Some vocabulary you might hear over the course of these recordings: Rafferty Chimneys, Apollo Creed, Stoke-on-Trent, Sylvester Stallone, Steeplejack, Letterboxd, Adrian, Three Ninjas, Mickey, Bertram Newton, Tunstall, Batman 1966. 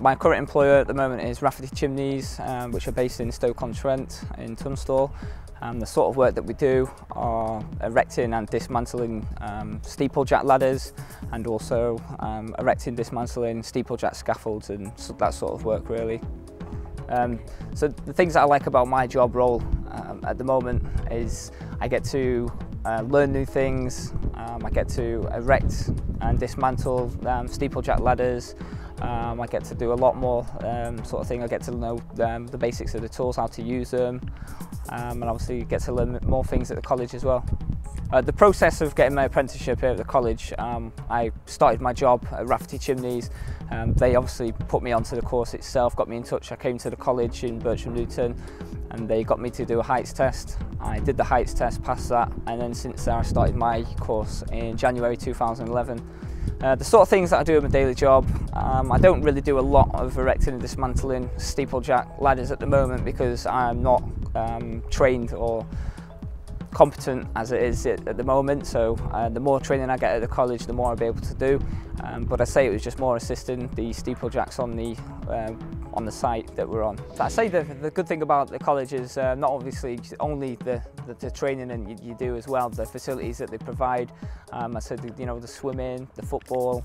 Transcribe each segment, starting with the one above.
My current employer at the moment is Rafferty Chimneys, which are based in Stoke-on-Trent in Tunstall. The sort of work that we do are erecting and dismantling steeplejack ladders, and also erecting, dismantling steeplejack scaffolds and that sort of work really. So the things that I like about my job role at the moment is I get to learn new things, I get to erect and dismantle steeplejack ladders, I get to do a lot more sort of thing. I get to know the basics of the tools, how to use them, and obviously get to learn more things at the college as well. The process of getting my apprenticeship here at the college, I started my job at Rafferty Chimneys. They obviously put me onto the course itself, got me in touch. I came to the college in Bertram Newton and they got me to do a heights test. I did the heights test, passed that, and then since then I started my course in January 2011. The sort of things that I do in my daily job, I don't really do a lot of erecting and dismantling steeplejack ladders at the moment because I'm not trained or competent as it is at the moment, so the more training I get at the college, the more I'll be able to do, but I say it was just more assisting the steeplejacks on the site that we're on. So I say the good thing about the college is not obviously only the training and you do as well, the facilities that they provide. I said, you know, the swimming, the football,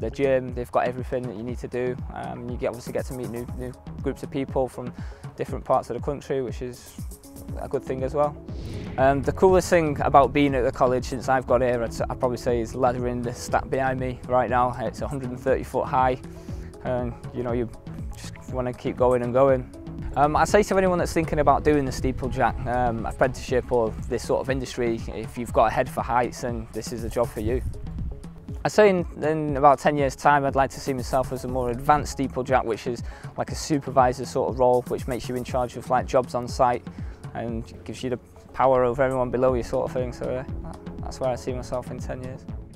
the gym, they've got everything that you need to do. You obviously get to meet new groups of people from different parts of the country, which is a good thing as well. The coolest thing about being at the college since I've got here, I'd probably say, is laddering the stack behind me right now. It's 130 foot high, and you know, you just want to keep going and going. I say to anyone that's thinking about doing the steeplejack apprenticeship or this sort of industry, if you've got a head for heights, then this is a job for you. I say in about 10 years time I'd like to see myself as a more advanced steeplejack, which is like a supervisor sort of role, which makes you in charge of like jobs on site and gives you the power over everyone below you sort of thing. So that's where I see myself in 10 years.